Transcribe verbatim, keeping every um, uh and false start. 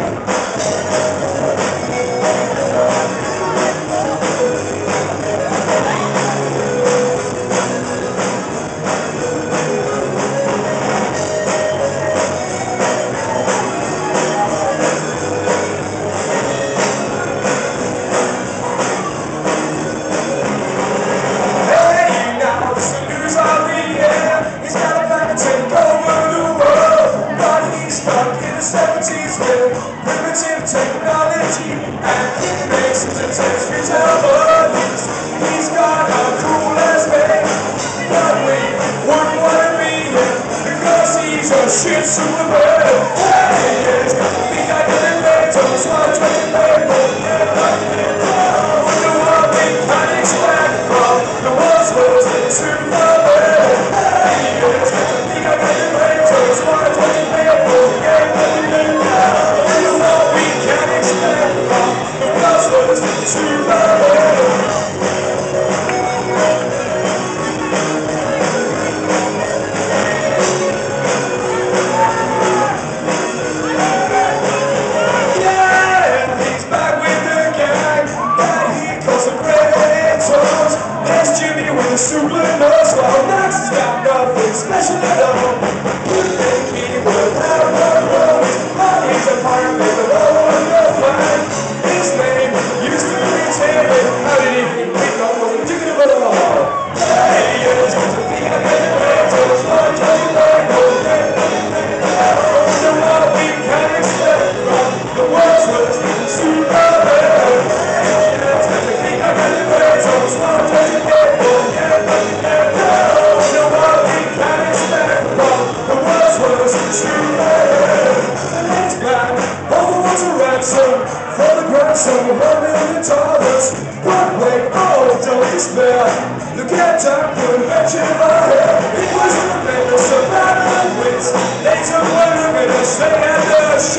It was a bit of a bad language. They took one look at us, they had us.